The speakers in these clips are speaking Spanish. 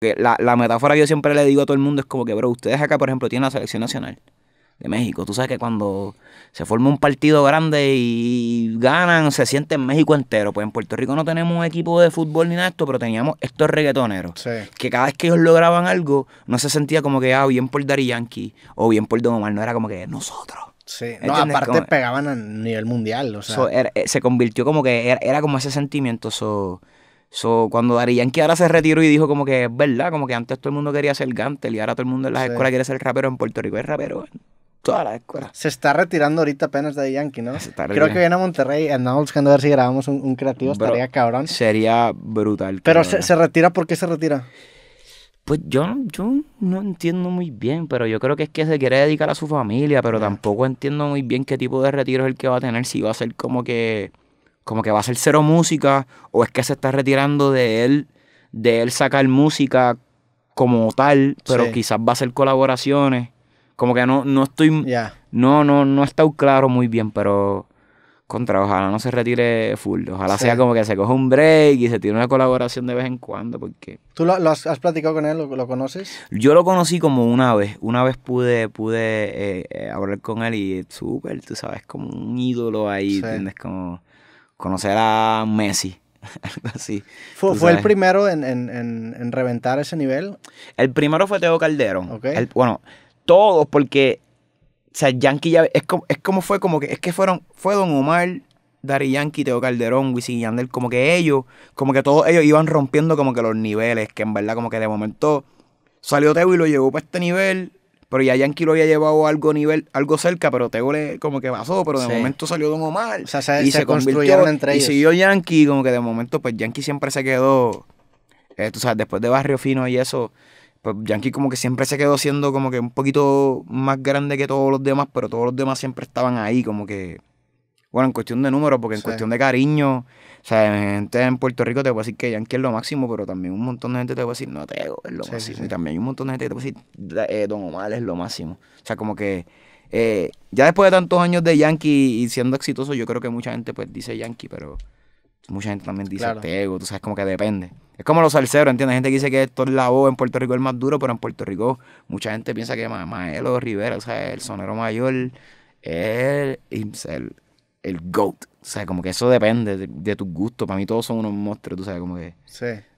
La metáfora que yo siempre le digo a todo el mundo es como que, bro, ustedes acá, por ejemplo, tienen la selección nacional de México. Tú sabes que cuando se forma un partido grande y ganan, se siente en México entero. Pues en Puerto Rico no tenemos equipo de fútbol ni nada de esto, pero teníamos estos reggaetoneros. Sí. Que cada vez que ellos lograban algo, no se sentía como que, ah, bien por Daddy Yankee o bien por Don Omar. No era como que nosotros. Sí, no, aparte como, pegaban a nivel mundial. O sea. Se convirtió como que era como ese sentimiento. Cuando Daddy Yankee ahora se retiró y dijo como que es verdad, como que antes todo el mundo quería ser Gantel y ahora todo el mundo en las escuelas quiere ser rapero. En Puerto Rico es rapero en todas las escuelas. Se está retirando ahorita apenas Daddy Yankee, ¿no? Creo que viene a Monterrey, andamos buscando a ver si grabamos un creativo, pero estaría cabrón. Sería brutal. Pero se retira, ¿por qué se retira? Pues yo no entiendo muy bien, pero yo creo que es que se quiere dedicar a su familia, pero tampoco entiendo muy bien qué tipo de retiro es el que va a tener, si va a ser como que va a ser cero música, o es que se está retirando de él sacar música como tal, pero quizás va a hacer colaboraciones. Como que no estoy... No está claro muy bien, pero... Contra, ojalá no se retire full. Ojalá sea como que se coja un break y se tire una colaboración de vez en cuando, porque... ¿Tú lo has platicado con él? ¿Lo conoces? Yo lo conocí como una vez. Una vez pude hablar con él y súper, tú sabes, como un ídolo ahí, ¿entiendes? Como... conocer a Messi, algo así. ¿Fue el primero en reventar ese nivel? El primero fue Tego Calderón. Okay. Bueno, todos, porque... O sea, Yankee ya... fue Don Omar, Daddy Yankee, Tego Calderón, Wisin y Yandel. Como que ellos... Como que todos ellos iban rompiendo como que los niveles. Que en verdad como que de momento salió Tego y lo llevó para este nivel... Pero ya Yankee lo había llevado a algo cerca, pero Tego le como que pasó, pero de momento salió Don Omar. O sea, se construyeron entre ellos. Y siguió Yankee, como que de momento, pues Yankee siempre se quedó, tú sabes, después de Barrio Fino y eso, pues Yankee como que siempre se quedó siendo como que un poquito más grande que todos los demás, pero todos los demás siempre estaban ahí, como que, bueno, en cuestión de números, porque en cuestión de cariño, o sea, gente en Puerto Rico te puede decir que Yankee es lo máximo, pero también un montón de gente te puede decir, no, Tego es lo máximo. Y también hay un montón de gente que te puede decir, Don Omar es lo máximo. O sea, como que ya después de tantos años de Yankee y siendo exitoso, yo creo que mucha gente pues dice Yankee, pero mucha gente también dice Tego, tú sabes, como que depende. Es como los salseros, ¿entiendes? Hay gente que dice que esto es la voz, en Puerto Rico es el más duro, pero en Puerto Rico mucha gente piensa que Maelo Rivera, o sea, el sonero mayor, él, himself, el GOAT. O sea, como que eso depende de tus gustos. Para mí todos son unos monstruos, tú sabes, como que...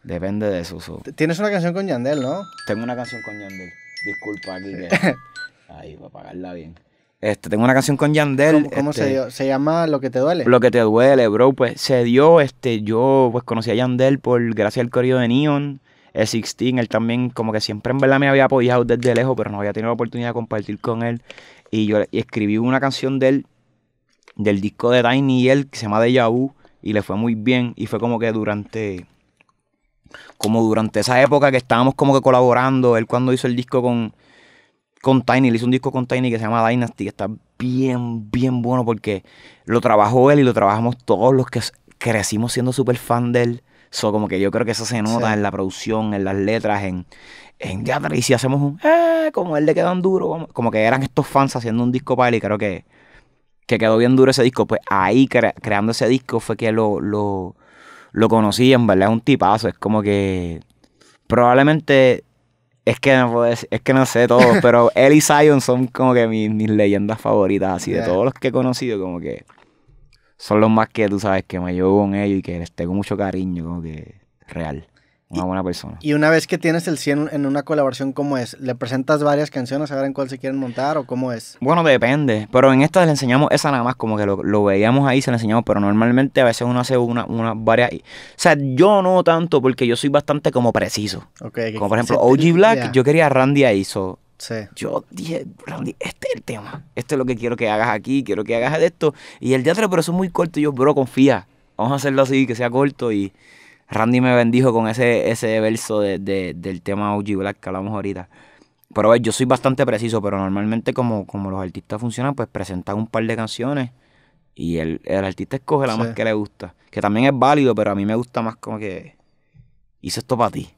Depende de eso. Tienes una canción con Yandel, ¿no? Tengo una canción con Yandel. Disculpa aquí que... Ay, para pagarla bien. Tengo una canción con Yandel. ¿Cómo se dio? ¿Se llama Lo que te duele? Lo que te duele, bro. Pues se dio, yo pues conocí a Yandel gracias al corrido de Neon. El 16, él también como que siempre en verdad me había apoyado desde lejos, pero no había tenido la oportunidad de compartir con él. Y yo escribí una canción de él, del disco de Tiny y él, que se llama Deja Vu, y le fue muy bien, y fue como que durante esa época que estábamos como que colaborando, él cuando hizo el disco con Tiny, le hizo un disco con Tiny que se llama Dynasty, que está bien, bien bueno, porque lo trabajó él y lo trabajamos todos los que crecimos siendo súper fan de él, como que yo creo que eso se nota en la producción, en las letras, en teatro, y si hacemos un como él le quedan duro, como que eran estos fans haciendo un disco para él, y creo que quedó bien duro ese disco. Pues ahí, creando ese disco, fue que lo conocí. En verdad es un tipazo, es como que... Probablemente, es que no sé todos, pero él y Zion son como que mis leyendas favoritas, así, de todos los que he conocido, como que son los más que, tú sabes, que me llevo con ellos y que les tengo mucho cariño, como que real. Una buena persona. Y una vez que tienes el 100 en una colaboración, ¿cómo es? ¿Le presentas varias canciones a ver en cuál se quieren montar o cómo es? Bueno, depende. Pero en esta le enseñamos esa nada más, como que lo veíamos ahí, se le enseñamos. Pero normalmente a veces uno hace varias... O sea, yo no tanto, porque yo soy bastante como preciso. Okay, como por ejemplo, OG Black, yo quería a Randy ahí, yo dije, Randy, este es el tema. Esto es lo que quiero que hagas aquí, quiero que hagas de esto. Y el teatro, pero eso es muy corto. Y yo, bro, confía. Vamos a hacerlo así, que sea corto y... Randy me bendijo con ese verso del tema OG Black que hablamos ahorita. Pero yo soy bastante preciso, pero normalmente como los artistas funcionan, pues presentan un par de canciones y el artista escoge la más que le gusta. Que también es válido, pero a mí me gusta más como que hice esto para ti.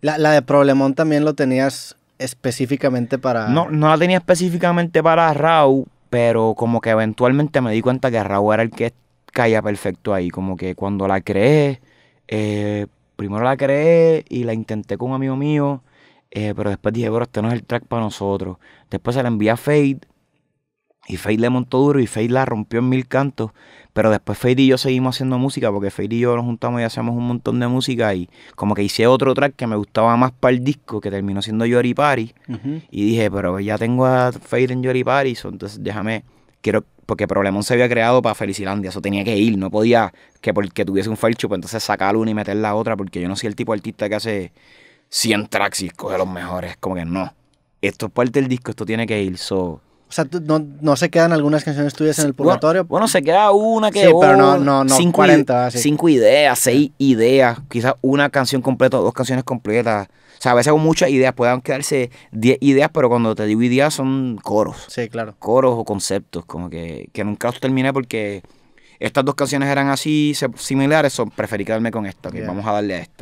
¿La de Problemón también lo tenías específicamente para...? No la tenía específicamente para Raúl, pero como que eventualmente me di cuenta que Raúl era el que caía perfecto ahí. Como que cuando la creé... primero la creé y la intenté con un amigo mío, pero después dije, bro, este no es el track para nosotros. Después se la envié a Fade y Fade le montó duro y Fade la rompió en 1000 cantos. Pero después Fade y yo seguimos haciendo música porque Fade y yo nos juntamos y hacíamos un montón de música y como que hice otro track que me gustaba más para el disco que terminó siendo Jory Party. Y dije, pero ya tengo a Fade en Jory Party, entonces déjame, quiero... Porque Problemón se había creado para Felicilandia, eso tenía que ir, no podía que porque tuviese un falcho, pues entonces sacar una y meter la otra, porque yo no soy el tipo de artista que hace 100 tracks y escoge los mejores, como que no. Esto es parte del disco, esto tiene que ir, so... O sea, ¿no se quedan algunas canciones tuyas en el purgatorio? Bueno, se queda una que... Sí, pero no 40. Así. 5 ideas, 6 ideas, quizás una canción completa, 2 canciones completas. O sea, a veces hago muchas ideas, pueden quedarse 10 ideas, pero cuando te digo ideas son coros. Sí, claro. Coros o conceptos, como que nunca los terminé porque estas 2 canciones eran así, similares, preferí quedarme con esta, que vamos a darle a esta.